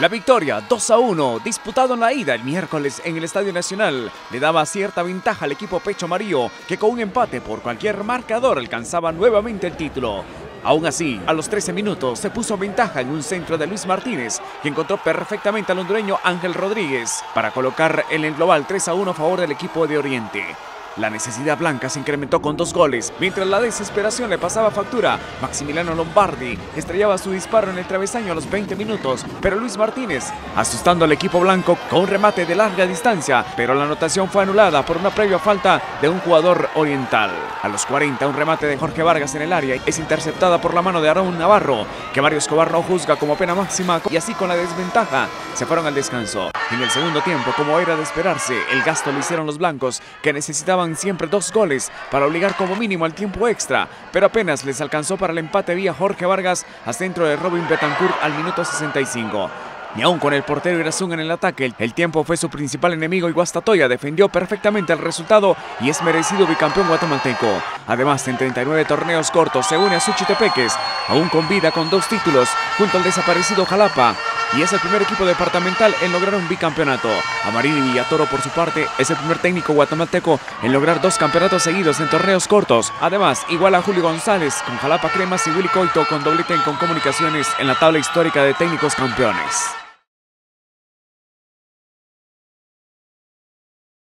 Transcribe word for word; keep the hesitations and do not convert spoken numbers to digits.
La victoria dos a uno, disputado en la ida el miércoles en el Estadio Nacional, le daba cierta ventaja al equipo Pecho Amarillo, que con un empate por cualquier marcador alcanzaba nuevamente el título. Aún así, a los trece minutos se puso ventaja en un centro de Luis Martínez, que encontró perfectamente al hondureño Ángel Rodríguez para colocar el global tres a uno a favor del equipo de Oriente. La necesidad blanca se incrementó con dos goles, mientras la desesperación le pasaba factura. Maximiliano Lombardi estrellaba su disparo en el travesaño a los veinte minutos, pero Luis Martínez, asustando al equipo blanco con un remate de larga distancia, pero la anotación fue anulada por una previa falta de un jugador oriental. A los cuarenta, un remate de Jorge Vargas en el área es interceptada por la mano de Aarón Navarro, que Mario Escobar no juzga como pena máxima, y así con la desventaja se fueron al descanso. En el segundo tiempo, como era de esperarse, el gasto lo hicieron los blancos, que necesitaban siempre dos goles para obligar como mínimo al tiempo extra, pero apenas les alcanzó para el empate vía Jorge Vargas a centro de Robin Betancourt al minuto sesenta y cinco. Y aún con el portero Irazúnga en el ataque, el tiempo fue su principal enemigo y Guastatoya defendió perfectamente el resultado y es merecido bicampeón guatemalteco. Además, en treinta y nueve torneos cortos se une a Suchitepéquez, aún con vida con dos títulos, junto al desaparecido Jalapa, y es el primer equipo departamental en lograr un bicampeonato. Amarini Villatoro, por su parte, es el primer técnico guatemalteco en lograr dos campeonatos seguidos en torneos cortos. Además, iguala a Julio González con Jalapa Cremas y Willy Coito con doblete en Comunicaciones en la tabla histórica de técnicos campeones.